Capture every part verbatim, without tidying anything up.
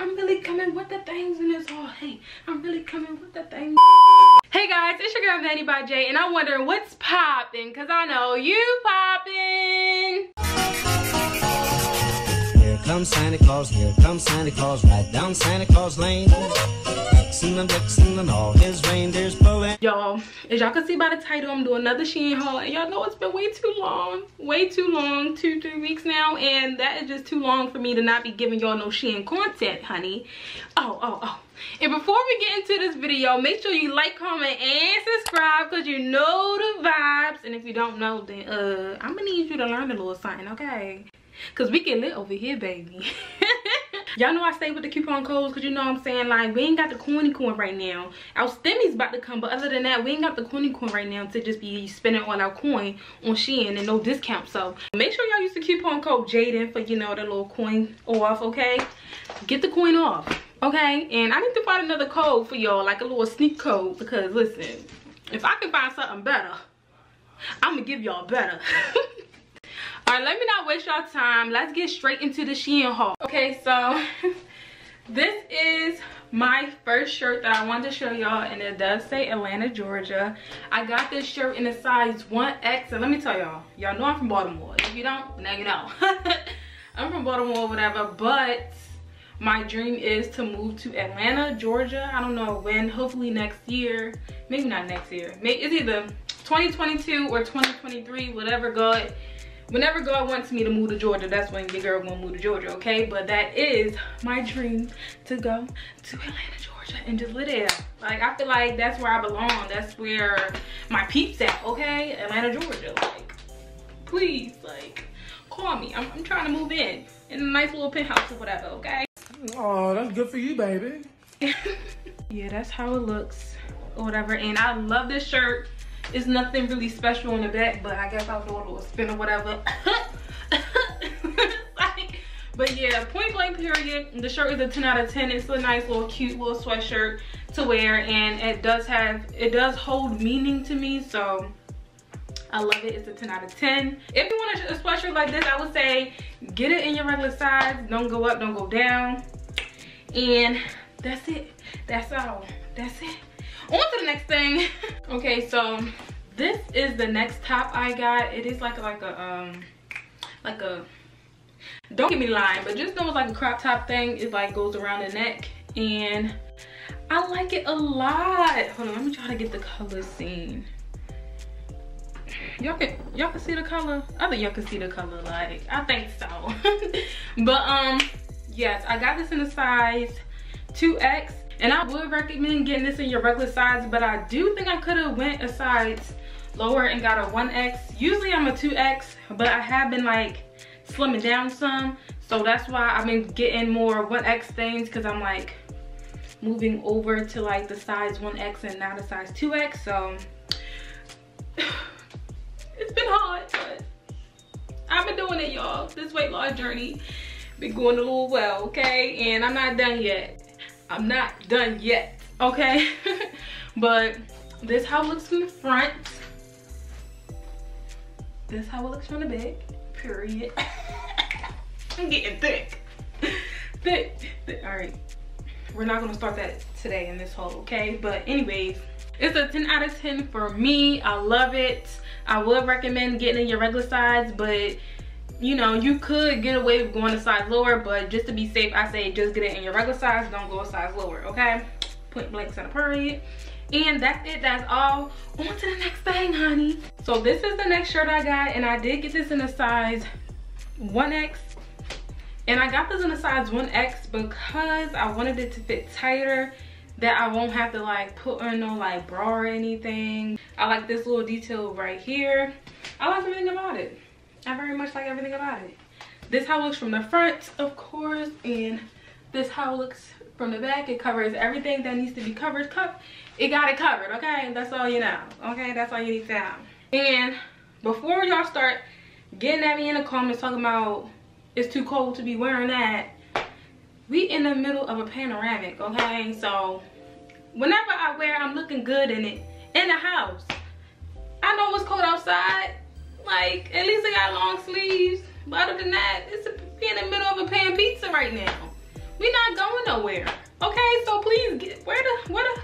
I'm really coming with the things in this haul. Hey, I'm really coming with the things. Hey guys, it's your girl VanityByJai, and I'm wondering what's popping, cause I know you popping. Here comes Santa Claus, here comes Santa Claus, right down Santa Claus Lane. Y'all, as y'all can see by the title, I'm doing another Shein haul, and y'all know it's been way too long, way too long, two, three weeks now, and that is just too long for me to not be giving y'all no Shein content, honey. Oh, oh, oh. And before we get into this video, make sure you like, comment, and subscribe, because you know the vibes, and if you don't know, then uh, I'm gonna need you to learn a little something, okay? Because we get lit over here, baby. Y'all know I stay with the coupon codes because you know what I'm saying. Like, we ain't got the corny coin right now. Our stimmies about to come, but other than that, we ain't got the corny coin right now to just be spending all our coin on Shein and no discount. So make sure y'all use the coupon code Jaiden for, you know, the little coin off, okay? Get the coin off, okay? And I need to find another code for y'all, like a little sneak code, because listen, if I can find something better, I'm gonna give y'all better. Alright, let me not waste y'all time. Let's get straight into the Shein haul. Okay, so this is my first shirt that I wanted to show y'all, and it does say Atlanta, Georgia. I got this shirt in a size one X, and let me tell y'all, y'all know I'm from Baltimore. If you don't, now you know. I'm from Baltimore or whatever, but my dream is to move to Atlanta, Georgia. I don't know when, hopefully next year. Maybe not next year. It's either twenty twenty-two or twenty twenty-three, whatever God. Whenever God wants me to move to Georgia, that's when your girl gonna move to Georgia, okay? But that is my dream, to go to Atlanta, Georgia and just live there. Like, I feel like that's where I belong. That's where my peeps at, okay? Atlanta, Georgia. Like, please, like, call me. I'm, I'm trying to move in. In a nice little penthouse or whatever, okay? Oh, that's good for you, baby. Yeah, that's how it looks or whatever. And I love this shirt. It's nothing really special on the back, but I guess I'll do a little spin or whatever. Like, but yeah, point blank period. The shirt is a ten out of ten. It's a nice little cute little sweatshirt to wear, and it does have, it does hold meaning to me, so I love it. It's a ten out of ten. If you want a sweatshirt like this, I would say get it in your regular size. Don't go up, don't go down. And that's it. That's all. That's it. On to the next thing. Okay, so this is the next top I got. It is like a, like a um like a, don't get me lying, but just know it's like a crop top thing. It like goes around the neck, and I like it a lot. Hold on, let me try to get the color seen. Y'all can y'all can see the color. I think y'all can see the color. Like, I think so. But um, yes, I got this in a size two X. And I would recommend getting this in your regular size, but I do think I could have went a size lower and got a one X. Usually I'm a two X, but I have been like slimming down some. So that's why I've been getting more one X things, because I'm like moving over to like the size one X and not a size two X. So it's been hard, but I've been doing it, y'all. This weight loss journey been going a little well, okay? And I'm not done yet. I'm not done yet, okay? But this how it looks from the front. This how it looks from the back, period. I'm getting thick. thick, thick. All right, we're not gonna start that today in this haul, okay? But anyways, it's a ten out of ten for me. I love it. I would recommend getting in your regular size, but you know, you could get away with going a size lower, but just to be safe, I say just get it in your regular size. Don't go a size lower, okay? Point blank set a period. And that's it. That's all. On to the next thing, honey. So this is the next shirt I got, and I did get this in a size one X. And I got this in a size one X because I wanted it to fit tighter, that I won't have to like put on no like bra or anything. I like this little detail right here. I like everything about it. I very much like everything about it. This how it looks from the front, of course, and this how it looks from the back. It covers everything that needs to be covered. Cup, it got it covered, okay? That's all you know, okay? That's all you need to know. And before y'all start getting at me in the comments talking about it's too cold to be wearing that, we in the middle of a panoramic, okay? So whenever I wear, I'm looking good in it, in the house. I know it's cold outside. Like, at least I got long sleeves. But other than that, it's a, in the middle of a pan pizza right now. We're not going nowhere. Okay, so please get wear the wear the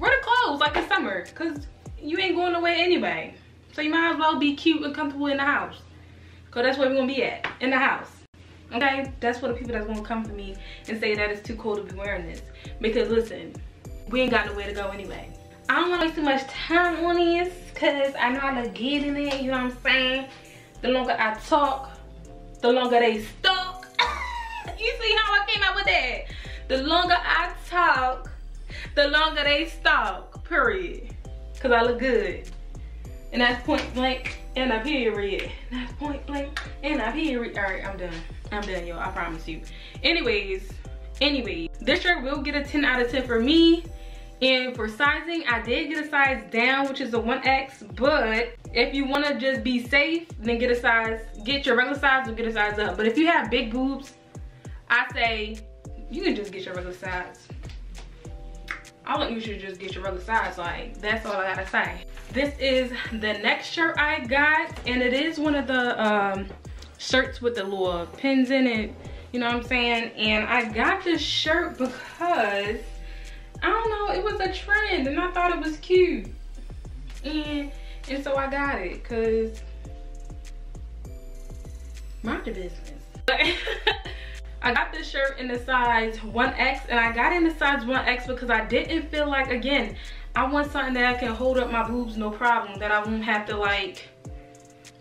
wear the clothes like it's summer, cause you ain't going nowhere anyway. So you might as well be cute and comfortable in the house, cause that's where we're gonna be at, in the house. Okay, that's for the people that's gonna come for me and say that it's too cold to be wearing this. Because listen, we ain't got nowhere to go anyway. I don't wanna waste too much time on this, cause I know I look good in it, you know what I'm saying? The longer I talk, the longer they stalk. You see how I came out with that? The longer I talk, the longer they stalk, period. Cause I look good. And that's point blank and a period. That's point blank and a period. All right, I'm done. I'm done, y'all, I promise you. Anyways, anyways, this shirt will get a ten out of ten for me. And for sizing, I did get a size down, which is a one X, but if you want to just be safe, then get a size, get your regular size or get a size up. But if you have big boobs, I say you can just get your regular size. I want you should just get your regular size, like that's all I gotta say. This is the next shirt I got, and it is one of the um, shirts with the little pins in it, you know what I'm saying? And I got this shirt because I don't know, it was a trend and I thought it was cute, and and so I got it, cause mind your business. I got this shirt in the size one X, and I got it in the size one X because I didn't feel like, again, I want something that I can hold up my boobs no problem, that I won't have to like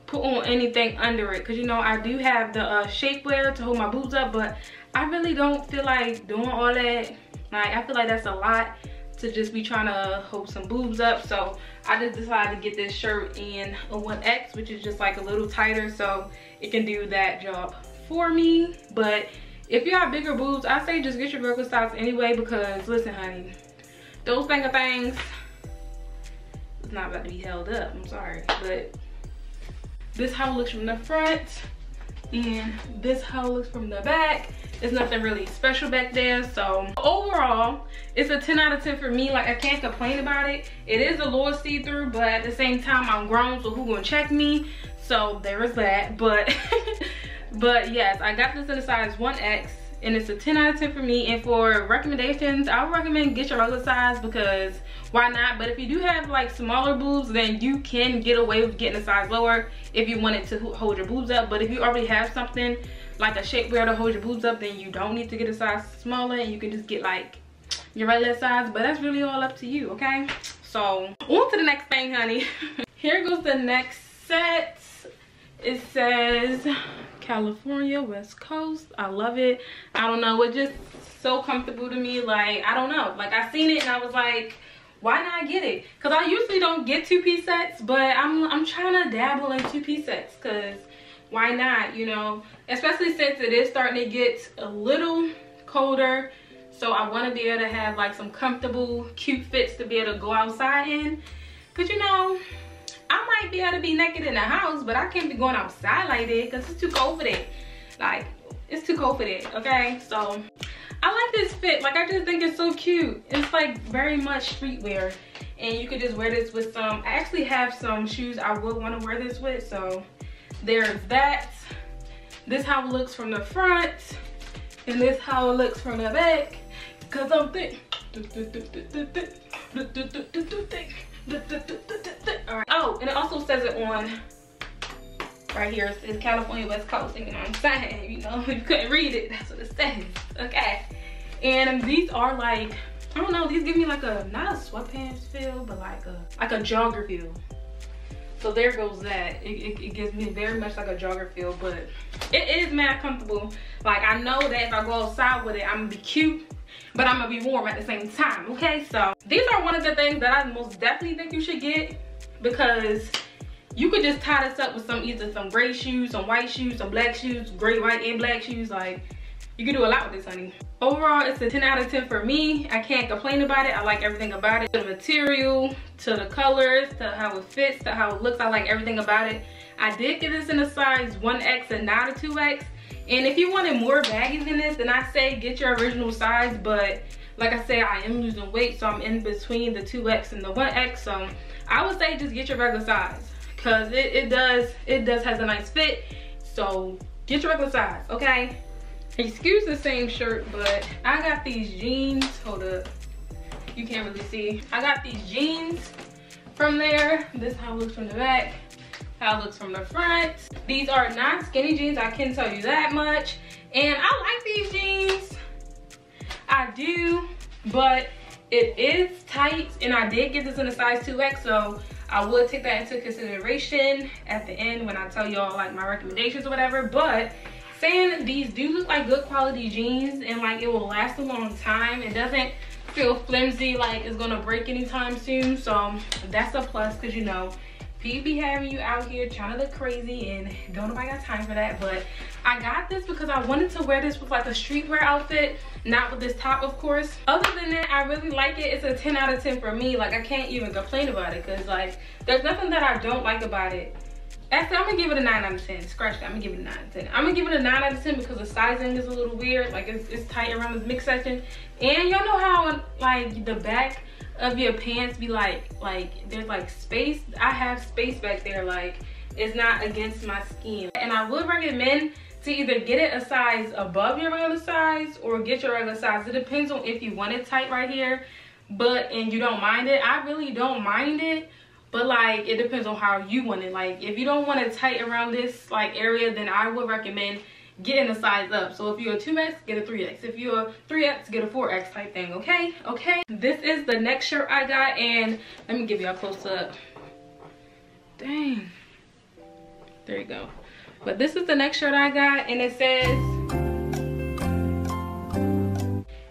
put on anything under it, because you know I do have the uh, shapewear to hold my boobs up, but I really don't feel like doing all that. Like, I feel like that's a lot to just be trying to hold some boobs up. So I just decided to get this shirt in a one X, which is just like a little tighter, so it can do that job for me. But if you have bigger boobs, I say just get your regular size anyway, because listen, honey, those finger things is not about to be held up. I'm sorry, but this how it looks from the front, and this how it looks from the back. There's nothing really special back there. So overall, it's a ten out of ten for me. Like, I can't complain about it. It is a little see-through, but at the same time, I'm grown, so who gonna check me? So there is that. But but yes, I got this in a size one X, and it's a ten out of ten for me. And for recommendations, I would recommend get your regular size, because why not? But if you do have like smaller boobs, then you can get away with getting a size lower if you wanted to hold your boobs up. But if you already have something like a shapewear to hold your boobs up, then you don't need to get a size smaller, and you can just get like your regular size. But that's really all up to you, okay? So on to the next thing, honey. Here goes the next set. It says California, West Coast. I love it. I don't know, it's just so comfortable to me. Like, I don't know, like I seen it and I was like, why not get it? Because I usually don't get two-piece sets, but I'm, I'm trying to dabble in two-piece sets, because why not, you know? Especially since it is starting to get a little colder, so I want to be able to have like some comfortable, cute fits to be able to go outside in. Because, you know, I might be able to be naked in the house, but I can't be going outside like that because it's too cold for that. Like, it's too cold for that, okay? So, I like this fit. Like, I just think it's so cute. It's like very much streetwear, and you could just wear this with some. I actually have some shoes I would want to wear this with, so there's that. This how it looks from the front, and this how it looks from the back, because I'm thick. All right. Oh, and it also says it on right here. It says California West Coast, and you know what I'm saying? You know, you couldn't read it. That's what it says. Okay. And these are like, I don't know, these give me like a, not a sweatpants feel, but like a like a jogger feel. So there goes that. It, it, it gives me very much like a jogger feel, but it is mad comfortable. Like, I know that if I go outside with it, I'm gonna be cute, but I'm gonna be warm at the same time, okay? So these are one of the things that I most definitely think you should get, because you could just tie this up with some, either some gray shoes, some white shoes, some black shoes, gray, white, and black shoes. Like, you can do a lot with this, honey. Overall, it's a ten out of ten for me. I can't complain about it. I like everything about it. The material, to the colors, to how it fits, to how it looks. I like everything about it. I did get this in a size one X and not a two X. And if you wanted more baggy than this, then I say get your original size. But like I said, I am losing weight, so I'm in between the two X and the one X. So I would say just get your regular size, because it, it does it does has a nice fit. So get your regular size, okay? excuse the same shirt, but I got these jeans. Hold up, you can't really see. I got these jeans from there. This is how it looks from the back, how it looks from the front. These are not skinny jeans, I can tell you that much. And I like these jeans, I do, but it is tight, and I did get this in a size two X, so I would take that into consideration at the end when I tell y'all like my recommendations or whatever. But saying these do look like good quality jeans, and like it will last a long time. It doesn't feel flimsy, like it's gonna break anytime soon, so that's a plus, because you know people be having you out here trying to look crazy and don't nobody got time for that. But I got this because I wanted to wear this with like a streetwear outfit, not with this top, of course. Other than that, I really like it. It's a ten out of ten for me. Like I can't even complain about it, because like there's nothing that I don't like about it. Actually, I'm gonna give it a nine out of ten. Scratch that, I'm gonna give it a nine out of ten. I'm gonna give it a nine out of ten because the sizing is a little weird. Like it's, it's tight around this midsection. And y'all know how like the back of your pants be like, like there's like space. I have space back there. Like it's not against my skin. And I would recommend to either get it a size above your regular size or get your regular size. It depends on if you want it tight right here, but and you don't mind it. I really don't mind it. But like it depends on how you want it. Like if you don't want it tight around this like area, then I would recommend getting a size up. So if you're a two X, get a three X. If you're a three X, get a four X type thing. Okay, okay. This is the next shirt I got, and let me give y'all a close up. Dang. There you go. But this is the next shirt I got, and it says,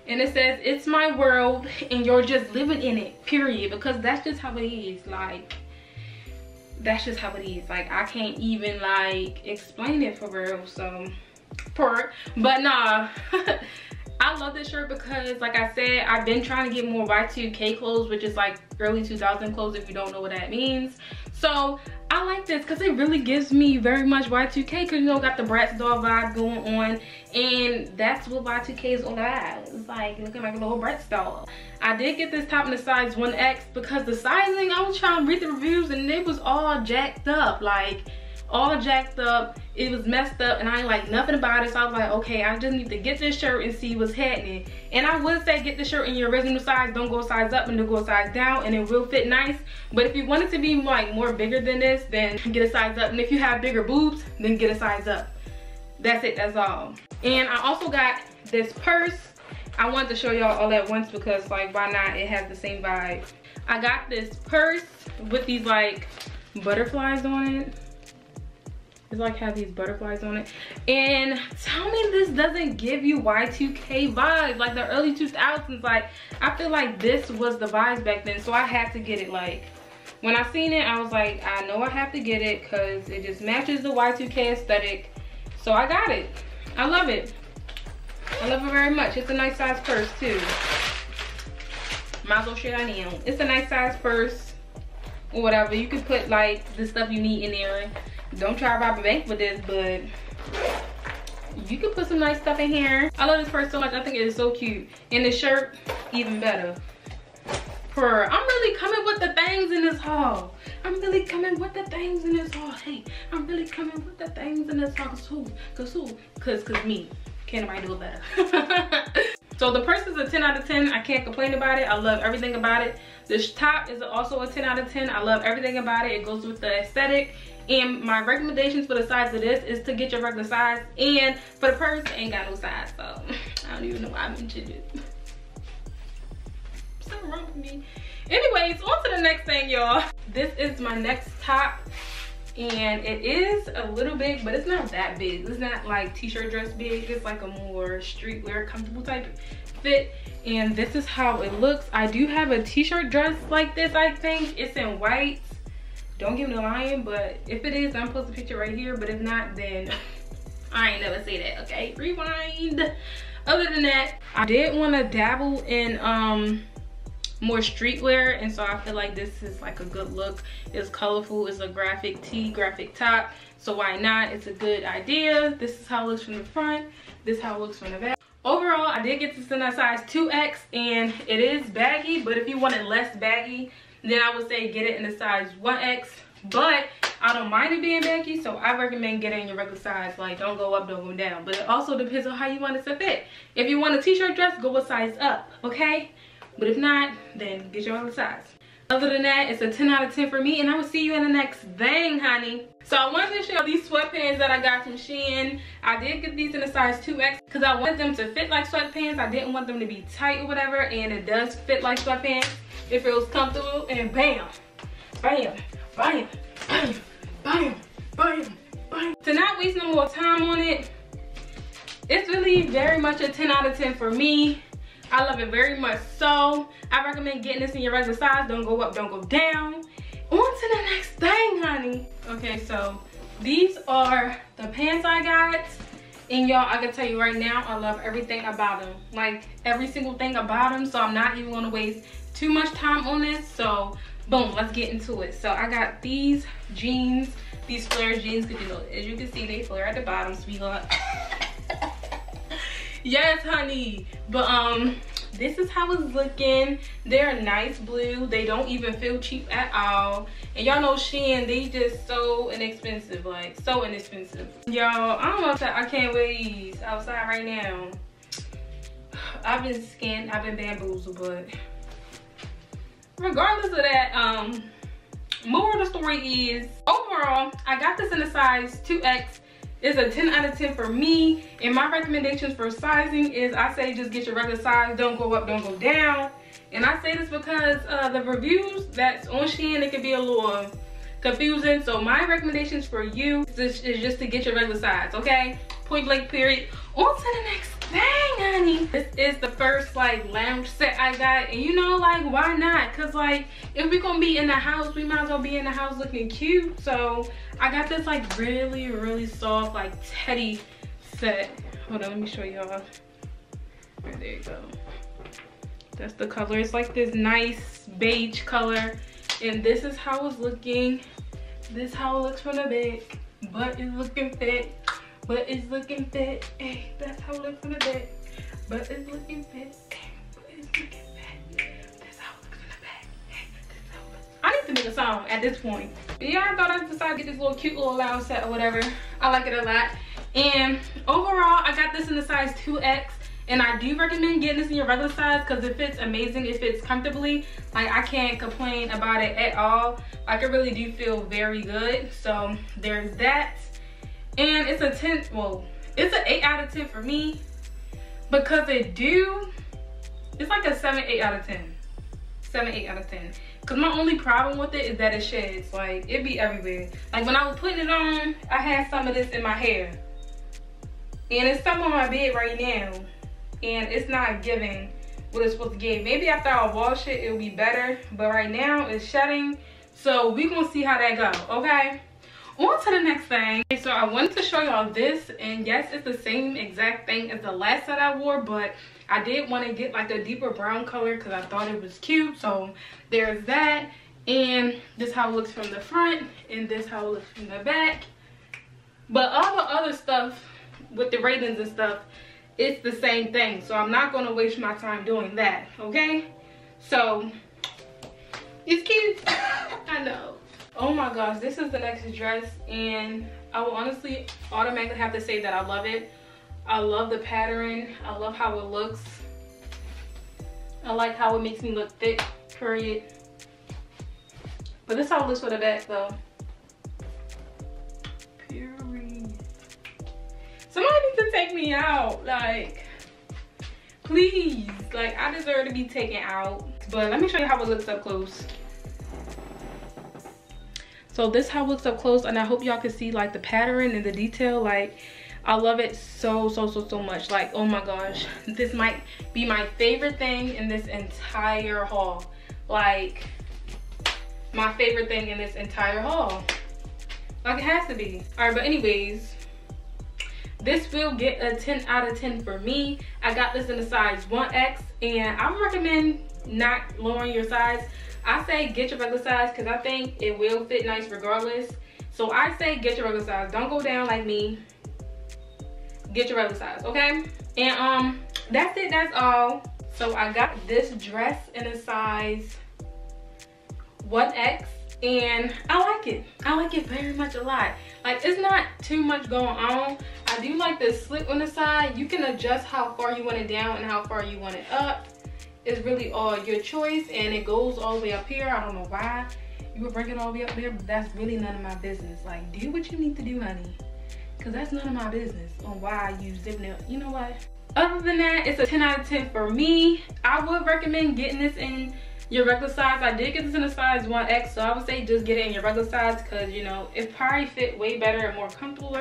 and it says, it's my world, and you're just living in it, period. Because that's just how it is. Like, that's just how it is. Like, I can't even, like, explain it for real, so, per. But nah, I love this shirt because, like I said, I've been trying to get more Y two K clothes, which is, like, early two thousand clothes, if you don't know what that means. So, I like this because it really gives me very much Y two K, because you know got the Bratz doll vibe going on, and that's what Y two K is all about. It's like looking like a little Bratz doll. I did get this top in the size one X because the sizing, I was trying to read the reviews and it was all jacked up, like all jacked up. It was messed up and I ain't like nothing about it, so I was like, okay, I just need to get this shirt and see what's happening. And I would say get the shirt in your original size, don't go size up and don't go size down, and it will fit nice. But if you want it to be like more bigger than this, then get a size up. And if you have bigger boobs, then get a size up. That's it, that's all. And I also got this purse. I wanted to show y'all all at once because like why not, it has the same vibe. I got this purse with these like butterflies on it. Like have these butterflies on it, and tell me this doesn't give you Y two K vibes, like the early two thousands. Like I feel like this was the vibes back then, so I had to get it. Like when I seen it, I was like, I know I have to get it because it just matches the Y two K aesthetic. So I got it. I love it. I love it very much. It's a nice size purse too. Might as well share that now. It's a nice size purse or whatever. You could put like the stuff you need in there. Don't try to rob a bank with this, but you can put some nice stuff in here. I love this purse so much. I think it is so cute. And the shirt, even better. Purr. I'm really coming with the things in this haul. I'm really coming with the things in this haul. Hey, I'm really coming with the things in this haul. Cause who? Cause who? Cause, cause me. Can't nobody do it better. So the purse is a ten out of ten. I can't complain about it. I love everything about it. This top is also a ten out of ten. I love everything about it. It goes with the aesthetic. And my recommendations for the size of this is to get your regular size, and for the purse, it ain't got no size, so I don't even know why I mentioned it. Something wrong with me. Anyways, on to the next thing, y'all. This is my next top, and it is a little big, but it's not that big. It's not like t-shirt dress big. It's like a more streetwear, comfortable type fit, and this is how it looks. I do have a t-shirt dress like this, I think. It's in white. Don't give me a lion, but if it is, I'm supposed to picture right here, but if not, then I ain't never say that, okay? Rewind. Other than that, I did want to dabble in um more streetwear, and so I feel like this is like a good look. It's colorful, it's a graphic tee, graphic top, so why not? It's a good idea. This is how it looks from the front, this is how it looks from the back. Overall, I did get this in a size two X, and it is baggy, but if you want it less baggy, then I would say get it in the size one X, but I don't mind it being baggy, so I recommend getting your regular size. Like, don't go up, don't go down. But it also depends on how you want it to fit. If you want a t-shirt dress, go a size up, okay? But if not, then get your regular size. Other than that, it's a ten out of ten for me, and I will see you in the next thing, honey. So I wanted to show these sweatpants that I got from Shein. I did get these in a size two X because I wanted them to fit like sweatpants. I didn't want them to be tight or whatever, and it does fit like sweatpants. It feels comfortable, and bam, bam, bam, bam, bam, bam, bam. To not waste no more time on it, it's really very much a ten out of ten for me. I love it very much, so I recommend getting this in your regular size. Don't go up, don't go down. On to the next thing, honey. Okay, so these are the pants I got, and y'all, I can tell you right now, I love everything about them, like every single thing about them. So I'm not even gonna waste too much time on this, so boom, let's get into it. So I got these jeans, these flare jeans, because, you know, as you can see, they flare at the bottom, so we gonna yes, honey. But um this is how it's looking. They're a nice blue. They don't even feel cheap at all. And y'all know Shein, they just so inexpensive, like so inexpensive, y'all. I don't know if I, I can't wear these outside right now. I've been skinned, I've been bamboozled, but regardless of that, um moral of the story is, overall, I got this in a size two X. It's a ten out of ten for me, and my recommendations for sizing is, I say just get your regular size, don't go up, don't go down. And I say this because uh, the reviews that's on Shein, it can be a little confusing, so my recommendations for you is just to get your regular size, okay? Point blank, period. On to the next thing, honey. This is the first, like, lounge set I got, and you know, like, why not? Because, like, if we're gonna be in the house, we might as well be in the house looking cute. So I got this, like, really, really soft, like, teddy set. Hold on, let me show y'all. Right, there you go. That's the color. It's like this nice beige color, and this is how it's looking. This is how it looks from the back. Butt is looking fit. But it's looking fit, hey, that's how it looks from the back. But it's looking fit, hey, but it's looking fit. That's how it looks from the back, hey, that's how it looks. I need to make a song at this point. But yeah, I thought I'd decide to get this little cute little lounge set or whatever. I like it a lot. And overall, I got this in the size two X. And I do recommend getting this in your regular size because it fits amazing, it fits comfortably. Like, I can't complain about it at all. Like, it really do feel very good. So there's that. And it's a ten, well, it's an eight out of ten for me because it do, it's like a seven, eight out of ten. seven, eight out of ten. Because my only problem with it is that it sheds. Like, it be everywhere. Like, when I was putting it on, I had some of this in my hair. And it's some on my bed right now. And it's not giving what it's supposed to give. Maybe after I wash it, it'll be better. But right now, it's shedding. So, we're going to see how that goes, okay? On to the next thing. Okay, so I wanted to show y'all this, and yes, it's the same exact thing as the last set I wore, but I did want to get like a deeper brown color because I thought it was cute. So there's that, and this how it looks from the front, and this how it looks from the back. But all the other stuff with the ratings and stuff, it's the same thing, so I'm not going to waste my time doing that, okay? So it's cute. I know. Oh my gosh, this is the next dress, and I will honestly automatically have to say that I love it. I love the pattern. I love how it looks. I like how it makes me look thick, period. But this how it looks for the back, though. Period. Somebody needs to take me out. Like, please. Like, I deserve to be taken out. But let me show you how it looks up close. So this how it looks up close, and I hope y'all can see like the pattern and the detail. Like, I love it so, so, so, so much. Like, oh my gosh, this might be my favorite thing in this entire haul. Like, my favorite thing in this entire haul. Like, it has to be. All right, but anyways, this will get a ten out of ten for me. I got this in the size one X, and I would recommend not lowering your size. I say get your regular size because I think it will fit nice regardless. So I say get your regular size. Don't go down like me. Get your regular size, okay? And um, that's it. That's all. So I got this dress in a size one X, and I like it. I like it very much a lot. Like, it's not too much going on. I do like the slit on the side. You can adjust how far you want it down and how far you want it up. It's really all your choice, and it goes all the way up here. I don't know why you would bring it all the way up there, but that's really none of my business. Like, do what you need to do, honey, because that's none of my business on why you zip nail. You know what? Other than that, it's a ten out of ten for me. I would recommend getting this in your regular size. I did get this in a size one X, so I would say just get it in your regular size, because, you know, it probably fit way better and more comfortable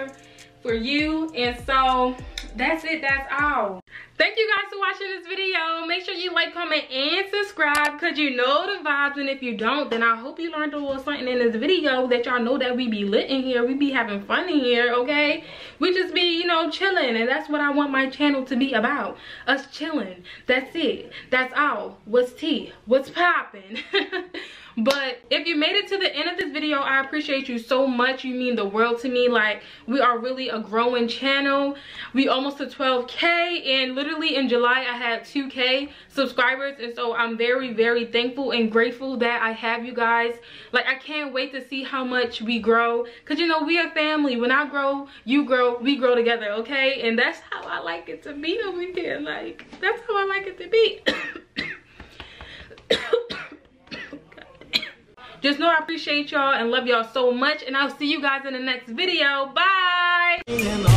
for you. And so that's it. That's all. Thank you guys for watching this video. Make sure you like, comment, and subscribe, because you know the vibes. And if you don't, then I hope you learned a little something in this video, that y'all know that we be lit in here. We be having fun in here, okay? We just be, you know, chilling. And that's what I want my channel to be about. Us chilling. That's it. That's all. What's tea? What's poppin'? But if you made it to the end of this video, I appreciate you so much. You mean the world to me. Like, we are really a growing channel. We almost to twelve K, and literally in July I had two K subscribers, and so I'm very very thankful and grateful that I have you guys. Like, I can't wait to see how much we grow, because, you know, we are family. When I grow, you grow, we grow together, okay? And that's how I like it to be over here. Like, that's how I like it to be. Just know I appreciate y'all and love y'all so much. And I'll see you guys in the next video. Bye.